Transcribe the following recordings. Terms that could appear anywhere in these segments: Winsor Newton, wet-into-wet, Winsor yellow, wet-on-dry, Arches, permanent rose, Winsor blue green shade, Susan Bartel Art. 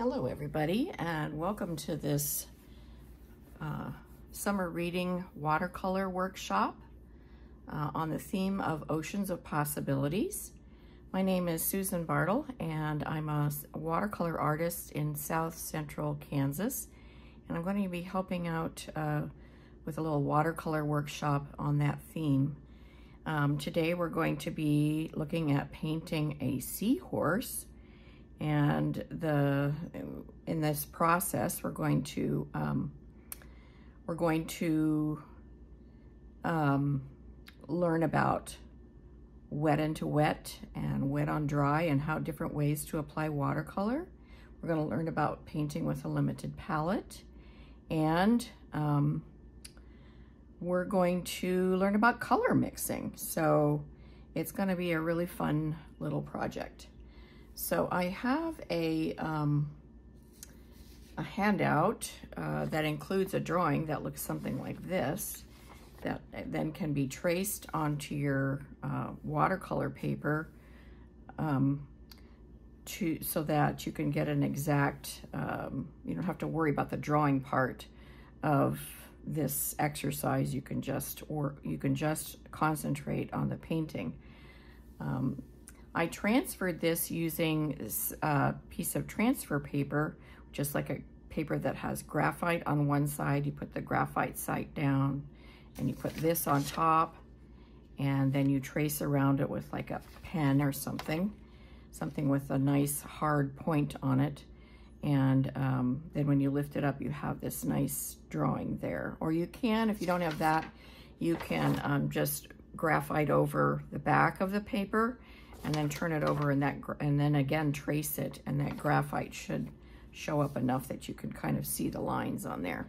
Hello everybody, and welcome to this summer reading watercolor workshop on the theme of Oceans of Possibilities. My name is Susan Bartel, and I'm a watercolor artist in South Central Kansas, and I'm going to be helping out with a little watercolor workshop on that theme. Today we're going to be looking at painting a seahorse, and in this process we're going to learn about wet into wet and wet on dry and how different ways to apply watercolor. We're going to learn about painting with a limited palette, and we're going to learn about color mixing. So it's going to be a really fun little project. So I have a handout that includes a drawing that looks something like this, that then can be traced onto your watercolor paper so that you can get an exact, you don't have to worry about the drawing part of this exercise. You can just, concentrate on the painting. I transferred this using this piece of transfer paper, just like a paper that has graphite on one side. You put the graphite side down and you put this on top, and then you trace around it with like a pen or something with a nice hard point on it. And then when you lift it up, you have this nice drawing there. Or you can, if you don't have that, you can just graphite over the back of the paper and then turn it over, and then again trace it, and that graphite should show up enough that you can kind of see the lines on there.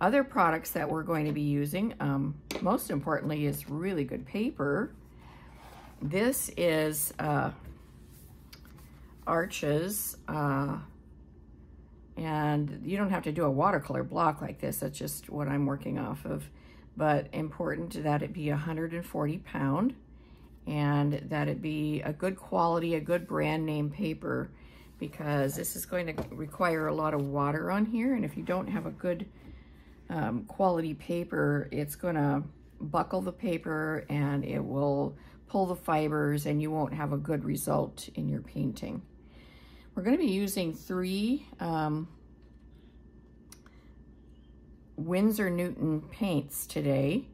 Other products that we're going to be using, most importantly, is really good paper. This is Arches, and you don't have to do a watercolor block like this. That's just what I'm working off of, but important that it be 140 pound. And that it be a good quality, a good brand name paper, because this is going to require a lot of water on here. And if you don't have a good quality paper, it's going to buckle the paper and it will pull the fibers, and you won't have a good result in your painting. We're going to be using three Winsor Newton paints today.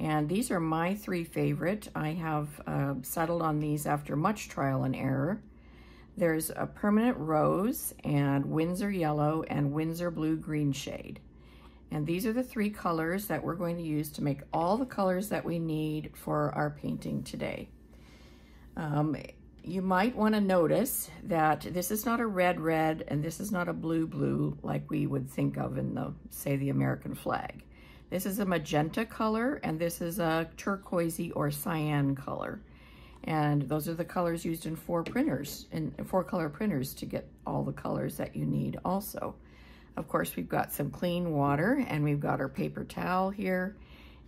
And these are my three favorite. I have settled on these after much trial and error. There's a Permanent Rose and Winsor Yellow and Winsor Blue Green Shade. And these are the three colors that we're going to use to make all the colors that we need for our painting today. You might want to notice that this is not a red and this is not a blue like we would think of in the, say, the American flag. This is a magenta color, and this is a turquoisey or cyan color. And those are the colors used in four color printers to get all the colors that you need also. Of course, we've got some clean water, and we've got our paper towel here.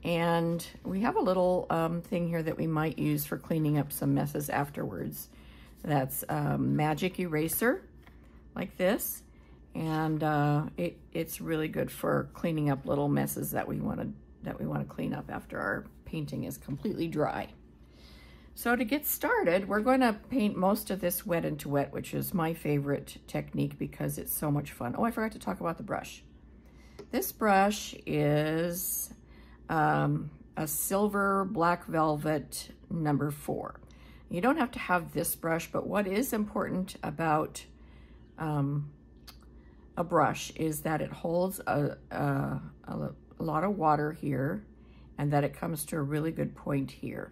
And we have a little thing here that we might use for cleaning up some messes afterwards. That's magic eraser, like this. And it's really good for cleaning up little messes that we want to clean up after our painting is completely dry. So to get started, we're going to paint most of this wet into wet, which is my favorite technique because it's so much fun. Oh, I forgot to talk about the brush. This brush is a silver black velvet number 4. You don't have to have this brush, but what is important about a brush is that it holds a lot of water here, and that it comes to a really good point here.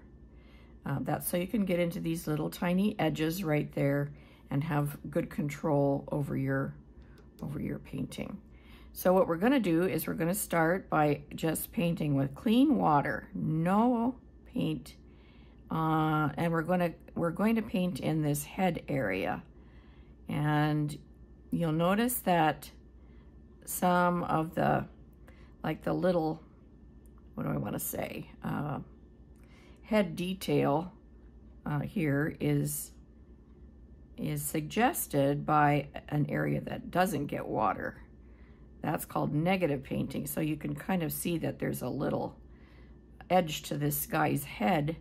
That's so you can get into these little tiny edges right there and have good control over your painting. So what we're going to do is we're going to start by just painting with clean water, no paint, and we're going to paint in this head area. And you'll notice that some of the, like the little, what do I want to say, head detail here is is suggested by an area that doesn't get water. That's called negative painting. So you can kind of see that there's a little edge to this guy's head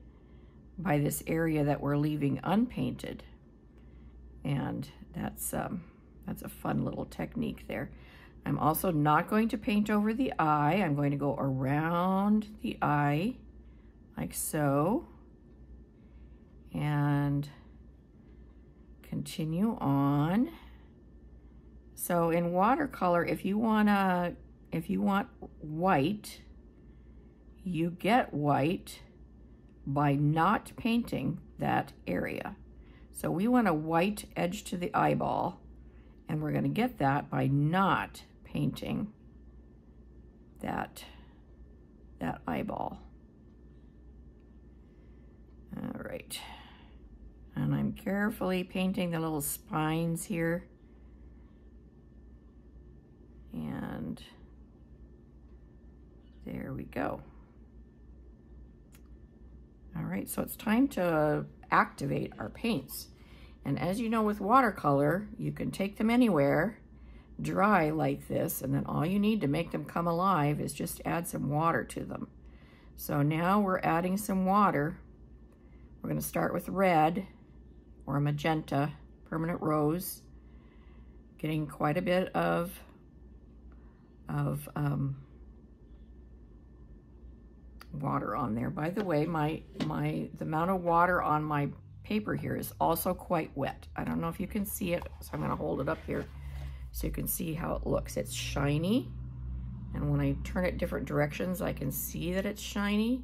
by this area that we're leaving unpainted. And that's a fun little technique there. I'm also not going to paint over the eye. I'm going to go around the eye like so and continue on. So in watercolor, if you want white, you get white by not painting that area. So we want a white edge to the eyeball, and we're going to get that by not painting that eyeball. All right. And I'm carefully painting the little spines here. And there we go. All right, so it's time to activate our paints. And as you know, with watercolor, you can take them anywhere, dry like this, and then all you need to make them come alive is just add some water to them. So now we're adding some water. We're going to start with red or magenta, permanent rose, getting quite a bit of water on there. By the way, the amount of water on my paper here is also quite wet. I don't know if you can see it, so I'm going to hold it up here so you can see how it looks. It's shiny, and when I turn it different directions, I can see that it's shiny.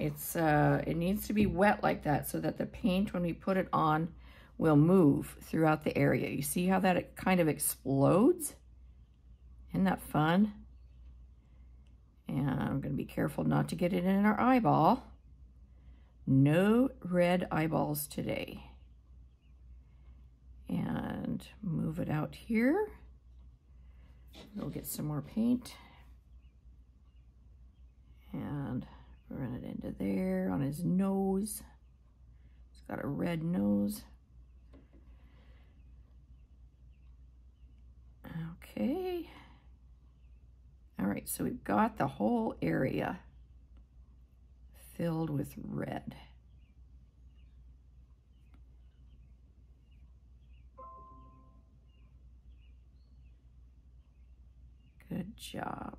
It's it needs to be wet like that so that the paint, when we put it on, will move throughout the area. You see how that it kind of explodes? Isn't that fun? And I'm going to be careful not to get it in our eyeball. No red eyeballs today. And move it out here. We'll get some more paint. And run it into there on his nose. He's got a red nose. Okay. All right, so we've got the whole area filled with red. Good job.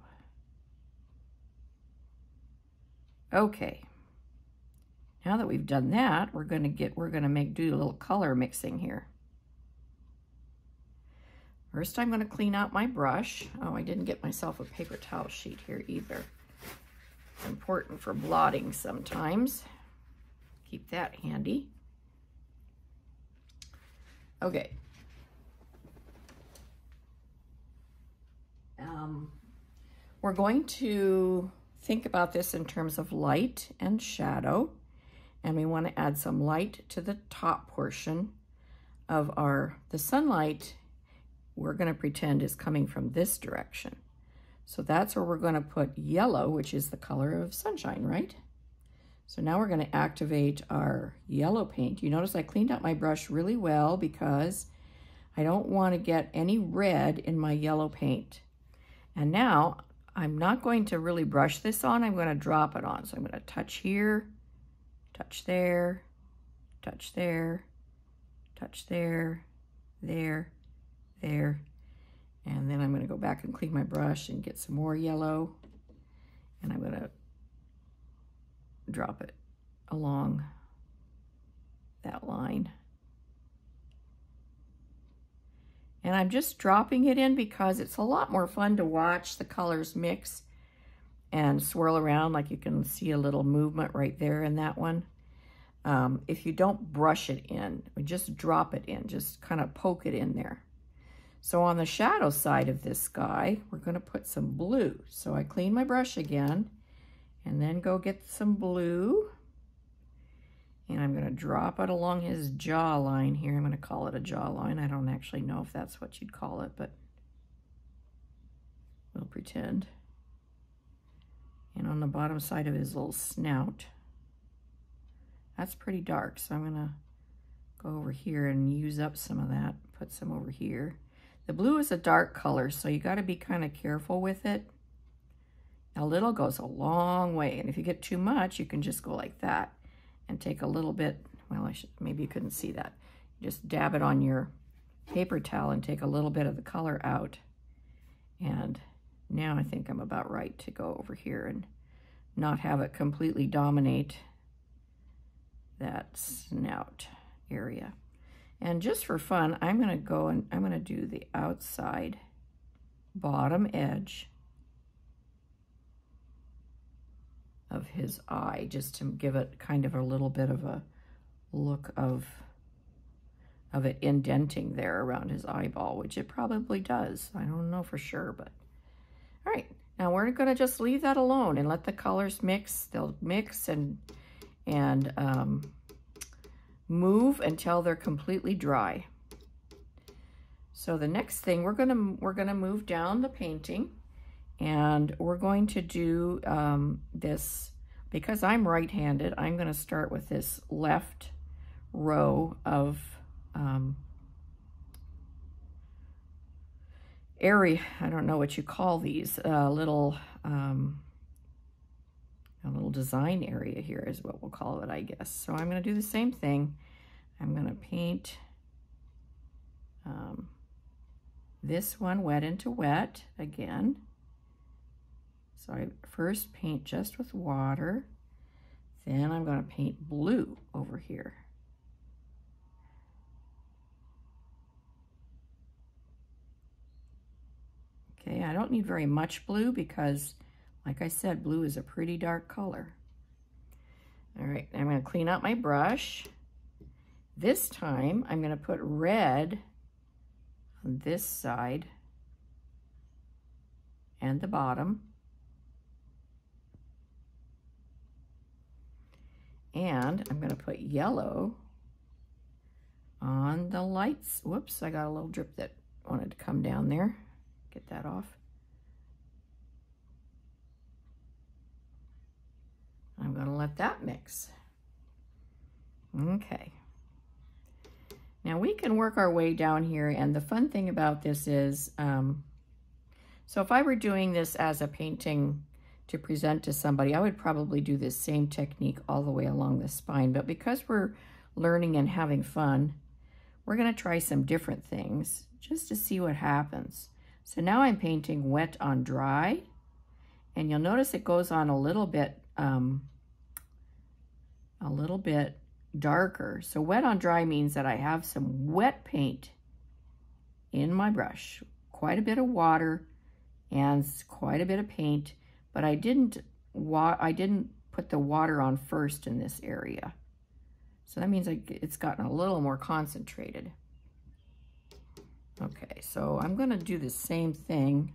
Okay. Now that we've done that, we're gonna do a little color mixing here. First, I'm going to clean out my brush. Oh, I didn't get myself a paper towel sheet here either. It's important for blotting sometimes. Keep that handy. Okay. We're going to think about this in terms of light and shadow, and we want to add some light to the top portion of the sunlight. We're going to pretend is coming from this direction. So that's where we're going to put yellow, which is the color of sunshine, right? So now we're going to activate our yellow paint. You notice I cleaned out my brush really well because I don't want to get any red in my yellow paint. And now I'm not going to really brush this on. I'm going to drop it on. So I'm going to touch here, touch there, touch there, touch there, there, there, and then I'm going to go back and clean my brush and get some more yellow, and I'm going to drop it along that line. And I'm just dropping it in because it's a lot more fun to watch the colors mix and swirl around. Like you can see a little movement right there in that one. If you don't brush it in, just drop it in, just kind of poke it in there. So on the shadow side of this guy, we're going to put some blue. So I clean my brush again and then go get some blue. And I'm going to drop it along his jawline here. I'm going to call it a jawline. I don't actually know if that's what you'd call it, but we'll pretend. And on the bottom side of his little snout, that's pretty dark. So I'm going to go over here and use up some of that, put some over here. The blue is a dark color, so you got to be kind of careful with it. A little goes a long way, and if you get too much, you can just go like that and take a little bit. Well, maybe you couldn't see that. You just dab it on your paper towel and take a little bit of the color out. And now I think I'm about right to go over here and not have it completely dominate that snout area. And just for fun, I'm going to go and I'm going to do the outside bottom edge of his eye, just to give it kind of a little bit of a look of it indenting there around his eyeball, which it probably does. I don't know for sure, but all right. Now we're going to just leave that alone and let the colors mix. They'll mix and move until they're completely dry. So the next thing we're gonna move down the painting, and we're going to do this, because I'm right-handed, I'm gonna start with this left row of area. I don't know what you call these, a little design area here is what we'll call it, I guess. So I'm going to do the same thing. I'm going to paint this one wet into wet again. So I first paint just with water. Then I'm going to paint blue over here. Okay, I don't need very much blue because, like I said, blue is a pretty dark color. All right, I'm going to clean out my brush. This time, I'm going to put red on this side and the bottom. And I'm going to put yellow on the lights. Whoops, I got a little drip that wanted to come down there. Get that off. I'm going to let that mix. Okay. Now we can work our way down here, and the fun thing about this is, so if I were doing this as a painting to present to somebody, I would probably do this same technique all the way along the spine, but because we're learning and having fun, we're going to try some different things just to see what happens. So now I'm painting wet on dry, and you'll notice it goes on a little bit darker. So wet on dry means that I have some wet paint in my brush, quite a bit of water and quite a bit of paint, but I didn't put the water on first in this area. So that means it's gotten a little more concentrated. Okay, so I'm gonna do the same thing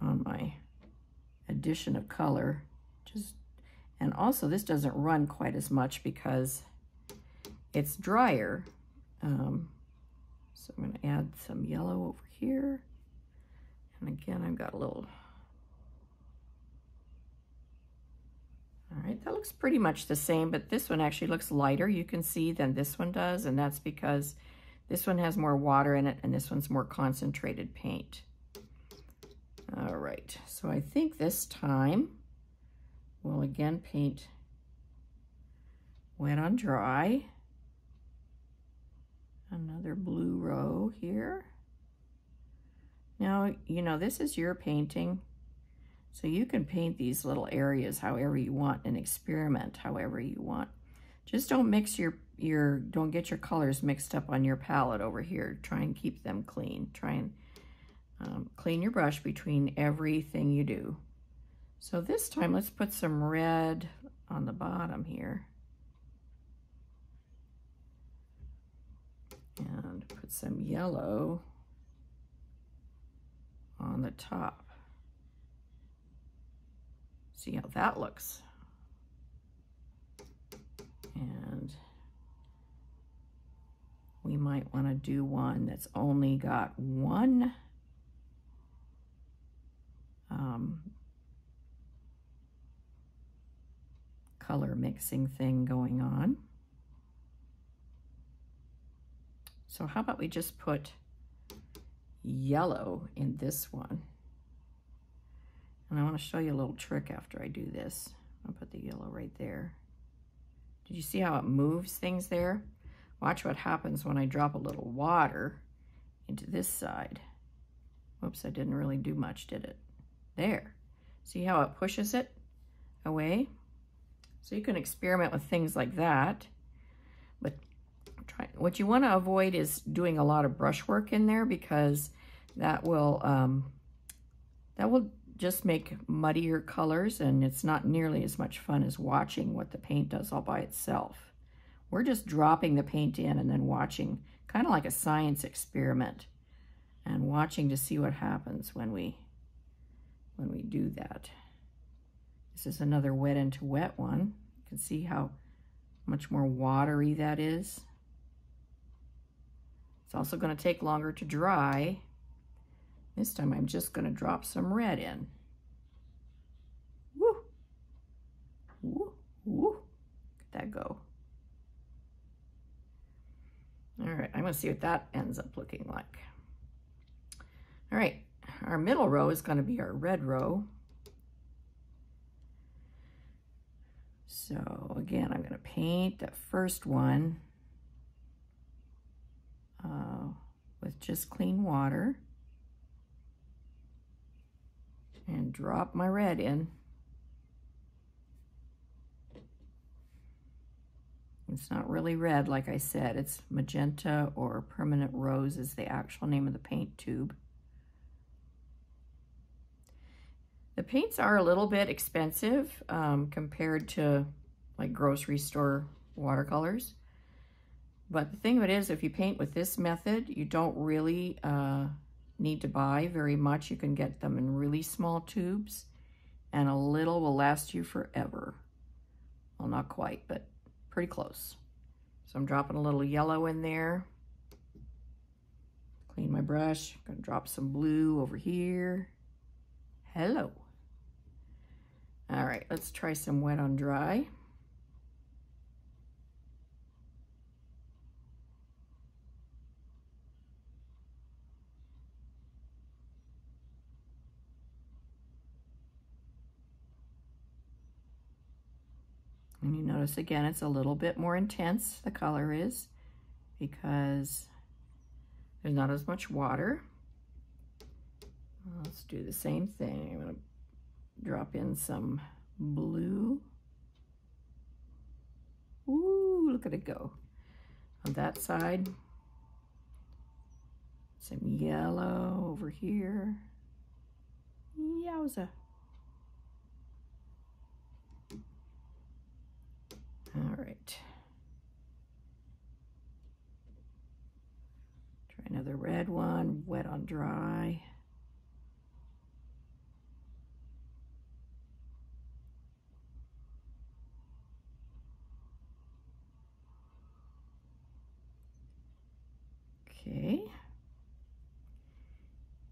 on my addition of color. And also this doesn't run quite as much because it's drier. So I'm going to add some yellow over here. And again, I've got a little. All right, that looks pretty much the same, but this one actually looks lighter, you can see, than this one does. And that's because this one has more water in it and this one's more concentrated paint. All right, so I think this time we'll again paint wet on dry. Another blue row here. Now, you know, this is your painting, so you can paint these little areas however you want and experiment however you want. Just don't mix don't get your colors mixed up on your palette over here. Try and keep them clean. Try and clean your brush between everything you do. So this time, let's put some red on the bottom here. And put some yellow on the top. See how that looks. And we might want to do one that's only got one color mixing thing going on. So how about we just put yellow in this one? And I want to show you a little trick after I do this. I'll put the yellow right there. Did you see how it moves things there? Watch what happens when I drop a little water into this side. Whoops, I didn't really do much, did it? There. See how it pushes it away? So you can experiment with things like that. But try, what you want to avoid is doing a lot of brushwork in there, because that will just make muddier colors, and it's not nearly as much fun as watching what the paint does all by itself. We're just dropping the paint in and then watching, kind of like a science experiment, and watching to see what happens when we do that. This is another wet into wet one. You can see how much more watery that is. It's also going to take longer to dry. This time I'm just going to drop some red in. Woo! Woo! Woo! Let that go. All right, I'm going to see what that ends up looking like. All right, our middle row is going to be our red row. So again, I'm going to paint that first one with just clean water and drop my red in. It's not really red, like I said, it's magenta, or permanent rose is the actual name of the paint tube. The paints are a little bit expensive compared to like grocery store watercolors. But the thing of it is, if you paint with this method, you don't really need to buy very much. You can get them in really small tubes, and a little will last you forever. Well, not quite, but pretty close. So I'm dropping a little yellow in there. Clean my brush. I'm gonna drop some blue over here. Hello. All right, let's try some wet on dry. And you notice again, it's a little bit more intense, the color is, because there's not as much water. Let's do the same thing. I'm going to drop in some blue. Ooh, look at it go. On that side, some yellow over here. Yowza. All right. Try another red one, wet on dry. Okay,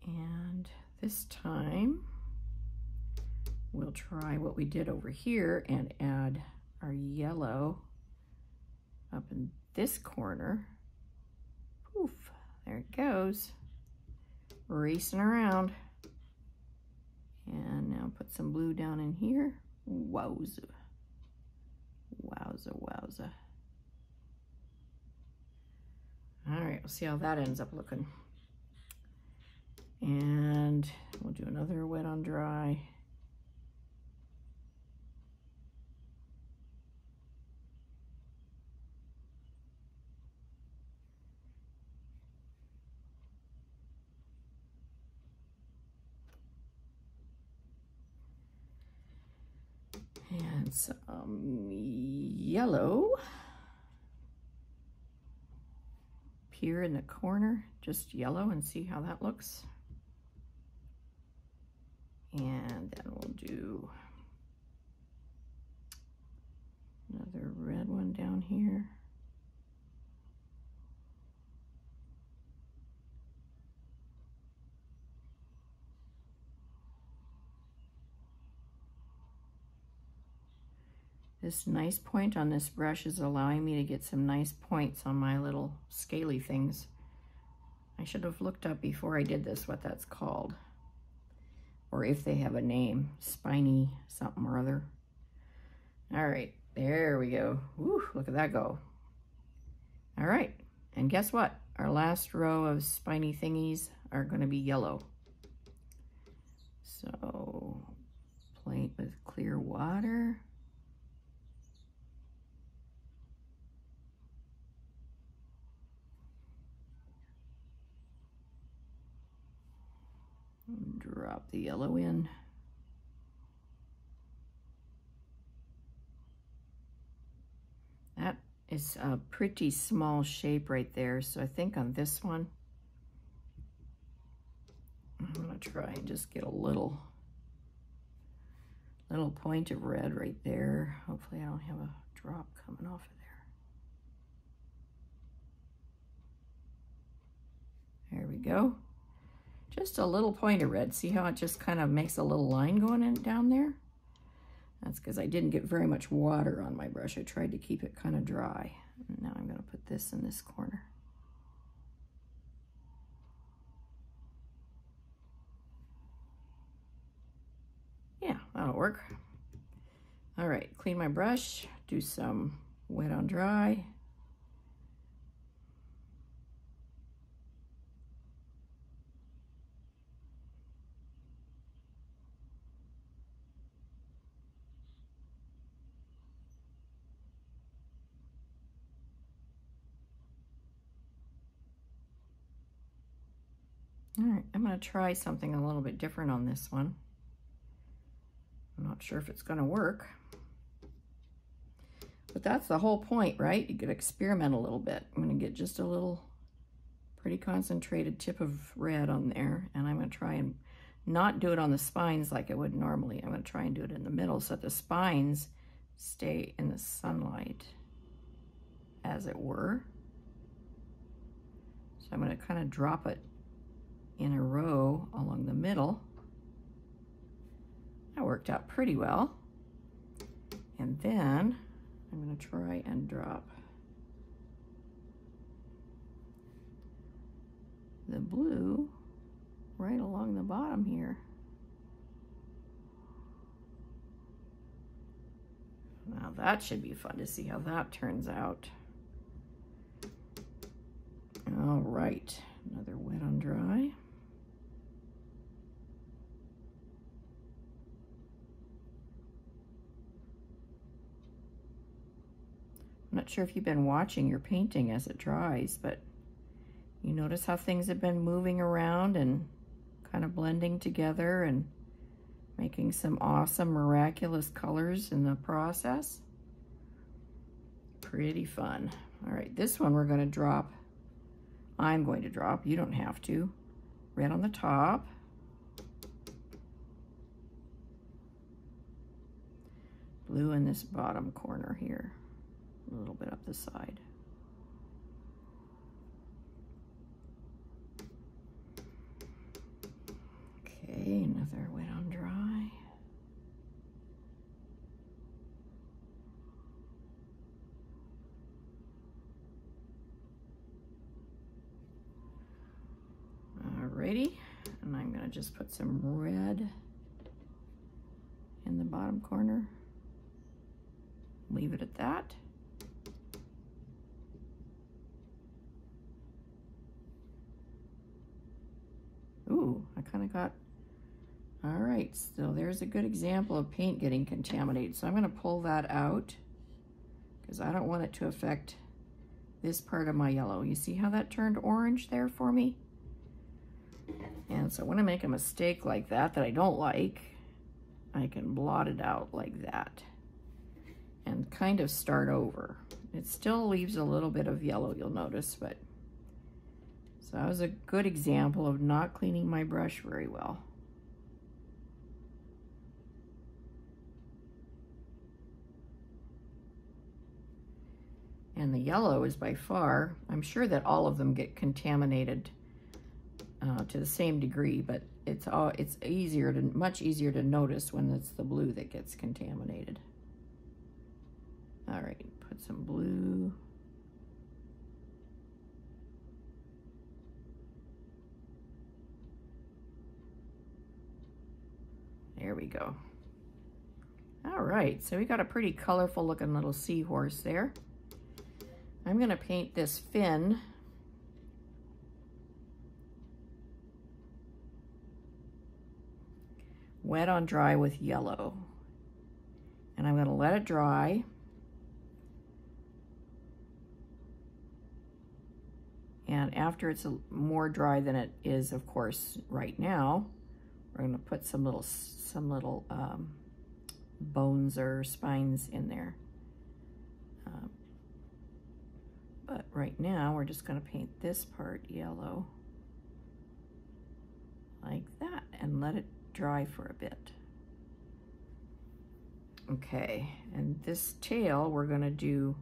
and this time we'll try what we did over here and add our yellow up in this corner. Poof, there it goes, racing around. And now put some blue down in here. Wowza, wowza, wowza. All right, we'll see how that ends up looking. And we'll do another wet on dry. And some yellow. Here in the corner, just yellow, and see how that looks. And then we'll do another red one down here. This nice point on this brush is allowing me to get some nice points on my little scaly things. I should have looked up before I did this what that's called, or if they have a name, spiny something or other. All right, there we go. Woo, look at that go. All right, and guess what? Our last row of spiny thingies are gonna be yellow. So, paint with clear water. Drop the yellow in. That is a pretty small shape right there. So I think on this one, I'm gonna try and just get a little point of red right there. Hopefully I don't have a drop coming off of there. There we go. Just a little point of red. See how it just kind of makes a little line going in down there? That's because I didn't get very much water on my brush. I tried to keep it kind of dry. And now I'm going to put this in this corner. Yeah, that'll work. All right, clean my brush, do some wet on dry. All right, I'm going to try something a little bit different on this one. I'm not sure if it's going to work. But that's the whole point, right? You could experiment a little bit. I'm going to get just a little pretty concentrated tip of red on there. And I'm going to try and not do it on the spines like I would normally. I'm going to try and do it in the middle so that the spines stay in the sunlight, as it were. So I'm going to kind of drop it in a row along the middle. That worked out pretty well. And then I'm going to try and drop the blue right along the bottom here. Now that should be fun to see how that turns out. All right, another wet on dry. I'm not sure if you've been watching your painting as it dries, but you notice how things have been moving around and kind of blending together and making some awesome, miraculous colors in the process. Pretty fun. All right, this one we're going to drop. I'm going to drop, you don't have to, red on the top. Blue in this bottom corner here. A little bit up the side. Okay, another wet on dry. Alrighty, and I'm gonna just put some red in the bottom corner. Leave it at that. Ooh, I kind of got, all right, so there's a good example of paint getting contaminated. So I'm gonna pull that out because I don't want it to affect this part of my yellow. You see how that turned orange there for me? And so when I make a mistake like that, that I don't like, I can blot it out like that and kind of start over. It still leaves a little bit of yellow, you'll notice, but so that was a good example of not cleaning my brush very well. And the yellow is by far, I'm sure that all of them get contaminated to the same degree, but it's much easier to notice when it's the blue that gets contaminated. All right, put some blue. There we go. All right, so we got a pretty colorful looking little seahorse there. I'm gonna paint this fin. Wet on dry with yellow. And I'm gonna let it dry. And after it's more dry than it is, of course, right now, we're gonna put some little bones or spines in there. But right now, we're just gonna paint this part yellow like that and let it dry for a bit. Okay, and this tail we're gonna do,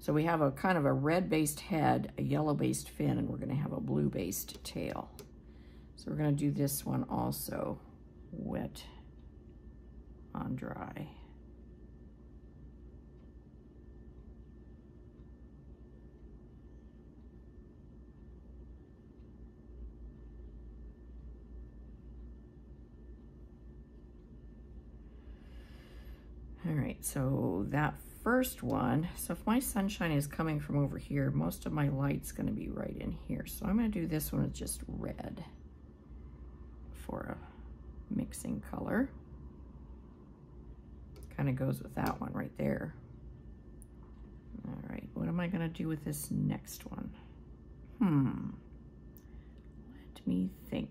so we have a kind of a red-based head, a yellow-based fin, and we're gonna have a blue-based tail. So we're gonna do this one also, wet on dry. All right, so that first one, so if my sunshine is coming from over here, most of my light's gonna be right in here. So I'm gonna do this one with just red for a mixing color. Kind of goes with that one right there. All right, what am I gonna do with this next one? Let me think.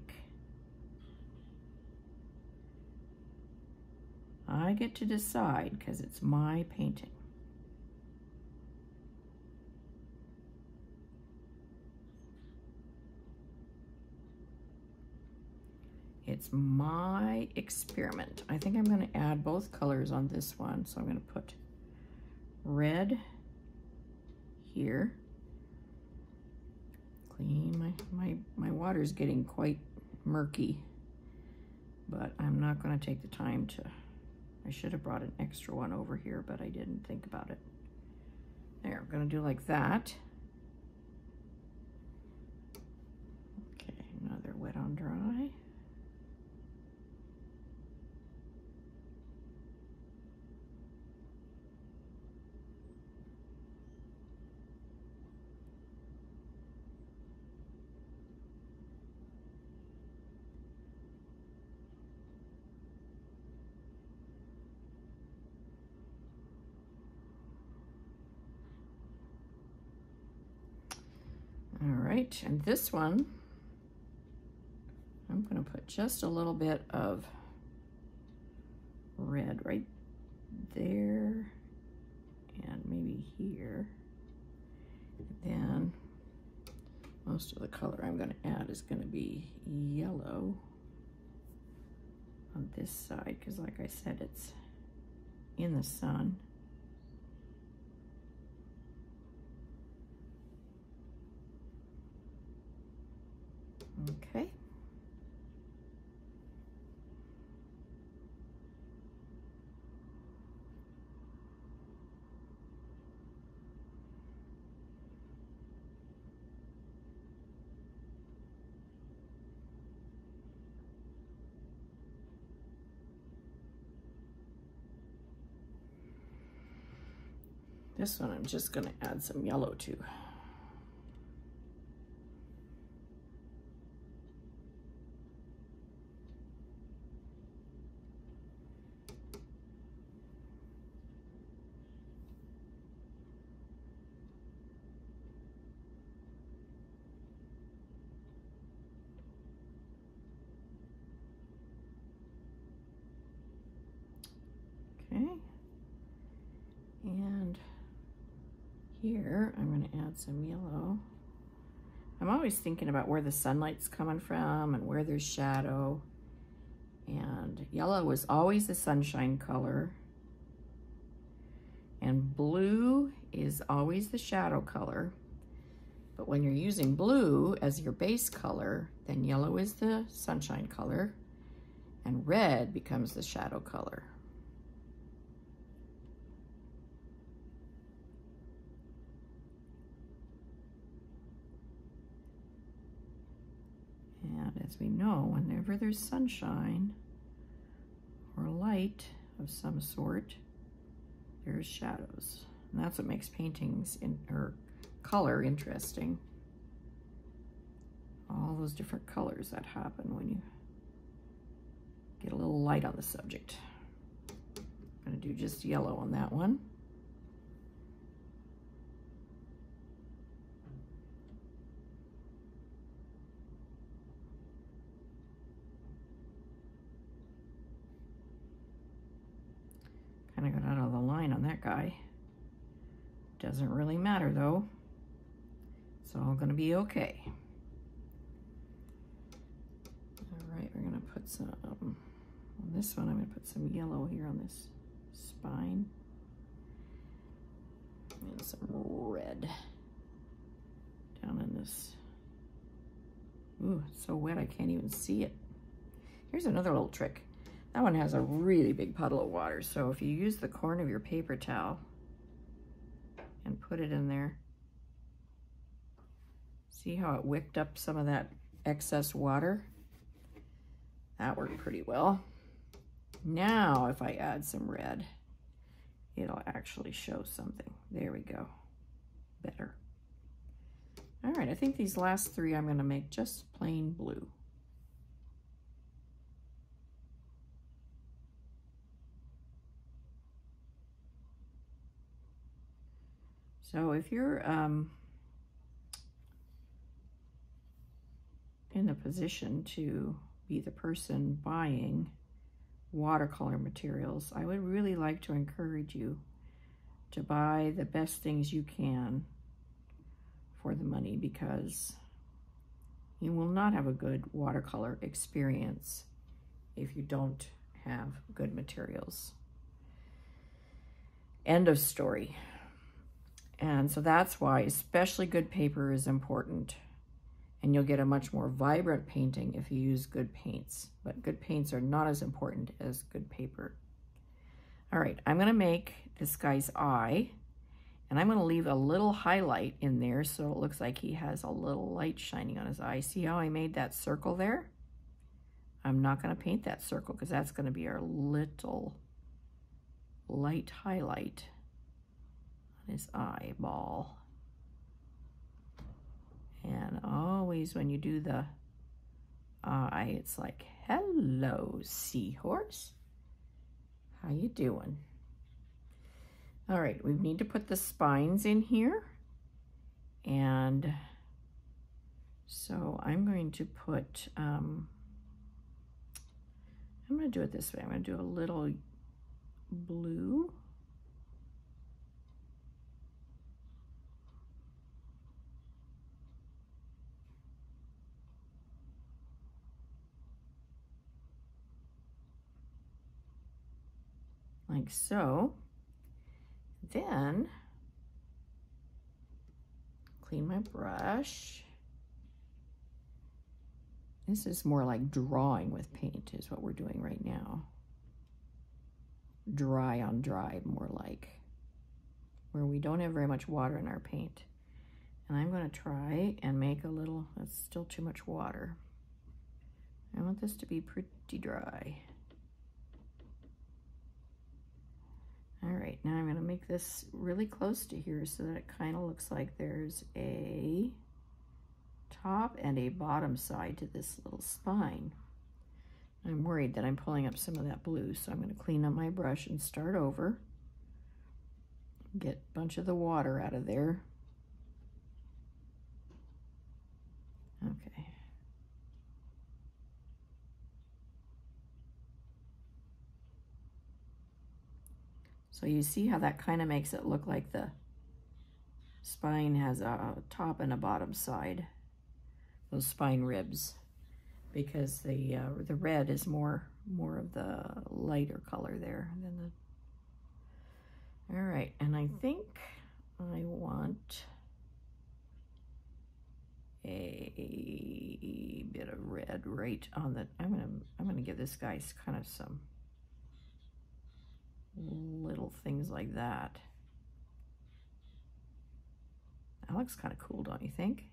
I get to decide because it's my painting. It's my experiment. I think I'm going to add both colors on this one. So I'm going to put red here. Clean. My water's getting quite murky, but I'm not going to take the time to. I should have brought an extra one over here, but I didn't think about it. There, I'm gonna do like that. Okay, another wet on dry. And this one, I'm going to put just a little bit of red right there and maybe here. And then most of the color I'm going to add is going to be yellow on this side because, like I said, it's in the sun. Okay. This one I'm just going to add some yellow to. Here, I'm going to add some yellow. I'm always thinking about where the sunlight's coming from and where there's shadow. And yellow is always the sunshine color. And blue is always the shadow color. But when you're using blue as your base color, then yellow is the sunshine color. And red becomes the shadow color. that, as we know, whenever there's sunshine or light of some sort, there's shadows. And that's what makes paintings or color interesting. All those different colors that happen when you get a little light on the subject. I'm gonna do just yellow on that one. Kind of got out of the line on that guy. Doesn't really matter though. It's all gonna be okay. All right, we're gonna put some, on this one, I'm gonna put some yellow here on this spine. And some red down in this. Ooh, it's so wet I can't even see it. Here's another little trick. That one has a really big puddle of water, so if you use the corner of your paper towel and put it in there, see how it wicked up some of that excess water? That worked pretty well. Now, if I add some red, it'll actually show something. There we go, better. All right, I think these last three I'm gonna make just plain blue. So if you're in the position to be the person buying watercolor materials, I would really like to encourage you to buy the best things you can for the money, because you will not have a good watercolor experience if you don't have good materials. End of story. And so that's why especially good paper is important, and you'll get a much more vibrant painting if you use good paints, but good paints are not as important as good paper. All right, I'm gonna make this guy's eye, and I'm gonna leave a little highlight in there so it looks like he has a little light shining on his eye. See how I made that circle there? I'm not gonna paint that circle because that's gonna be our little light highlight. His eyeball. And always when you do the eye, it's like, hello, seahorse. How you doing? All right, we need to put the spines in here. And so I'm going to put, I'm gonna do it this way. I'm gonna do a little blue. Like so, then clean my brush. This is more like drawing with paint is what we're doing right now. Dry on dry, more like, where we don't have very much water in our paint. And I'm gonna try and make a little, that's still too much water. I want this to be pretty dry. All right, now I'm gonna make this really close to here so that it kind of looks like there's a top and a bottom side to this little spine. I'm worried that I'm pulling up some of that blue, so I'm gonna clean up my brush and start over. Get a bunch of the water out of there. Okay. So you see how that kind of makes it look like the spine has a top and a bottom side, those spine ribs, because the red is more of the lighter color there than the. All right, and I think I want a bit of red right on the. I'm gonna give this guy kind of some little things like that. That looks kind of cool, don't you think?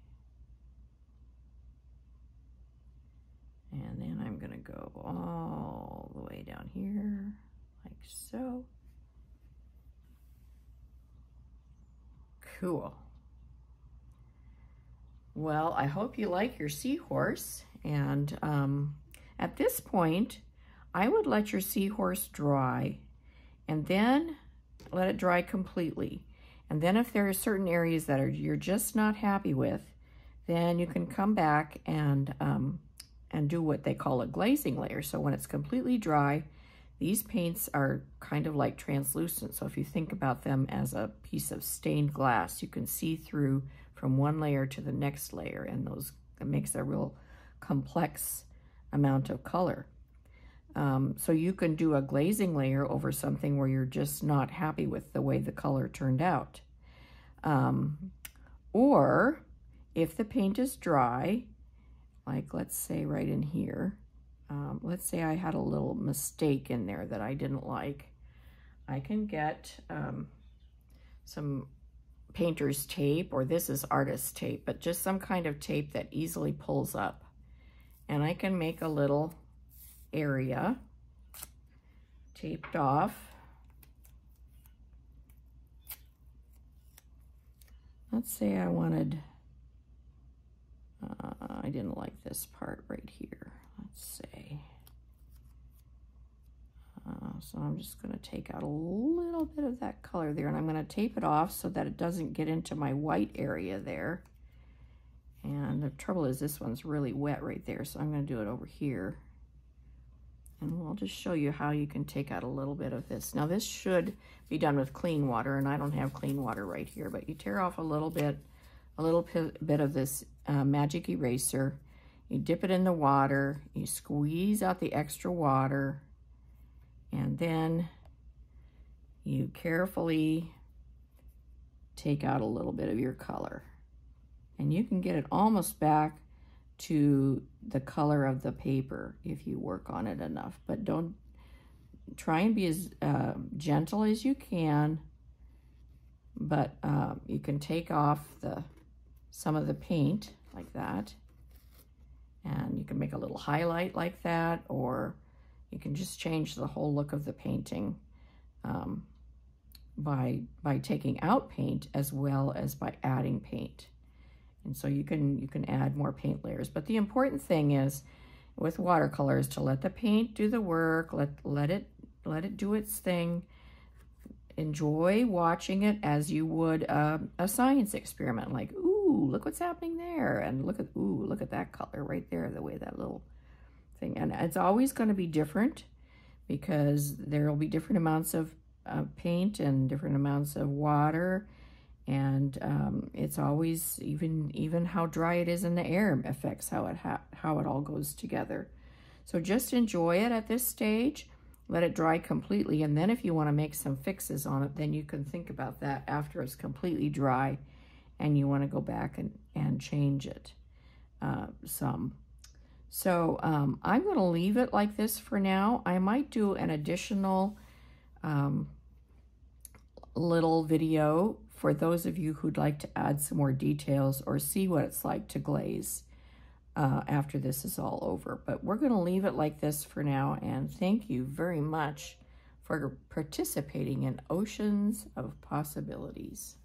go all the way down here, like so. Cool. Well, I hope you like your seahorse, and at this point, I would let your seahorse dry and then let it dry completely. And then if there are certain areas that you're just not happy with, then you can come back and do what they call a glazing layer. So when it's completely dry, these paints are kind of like translucent. So if you think about them as a piece of stained glass, you can see through from one layer to the next layer, and that makes a real complex amount of color. So you can do a glazing layer over something where you're just not happy with the way the color turned out. Or if the paint is dry, like let's say right in here, let's say I had a little mistake in there that I didn't like, I can get some painter's tape, or this is artist tape, but just some kind of tape that easily pulls up. And I can make a little area taped off. Let's say I wanted, I didn't like this part right here. Let's say, so I'm just going to take out a little bit of that color there, and I'm going to tape it off so that it doesn't get into my white area there. And the trouble is this one's really wet right there, so I'm going to do it over here. And we'll just show you how you can take out a little bit of this. Now this should be done with clean water, and I don't have clean water right here, but you tear off a little bit of this magic eraser. You dip it in the water, you squeeze out the extra water, and then you carefully take out a little bit of your color. And you can get it almost back to the color of the paper if you work on it enough. But don't, try and be as gentle as you can, but you can take off some of the paint like that. And you can make a little highlight like that, or you can just change the whole look of the painting by taking out paint as well as by adding paint. And so you can add more paint layers. But the important thing is with watercolor is to let the paint do the work, let it do its thing. Enjoy watching it as you would a science experiment, like, ooh, look what's happening there, and look at, ooh, look at that color right there, the way that little thing. And it's always going to be different because there will be different amounts of paint and different amounts of water, and it's always, even how dry it is in the air affects how it all goes together. So just enjoy it at this stage. Let it dry completely, and then if you want to make some fixes on it, then you can think about that after it's completely dry and you want to go back and change it some. So I'm going to leave it like this for now. I might do an additional little video for those of you who'd like to add some more details or see what it's like to glaze after this is all over. But we're going to leave it like this for now, and thank you very much for participating in Oceans of Possibilities.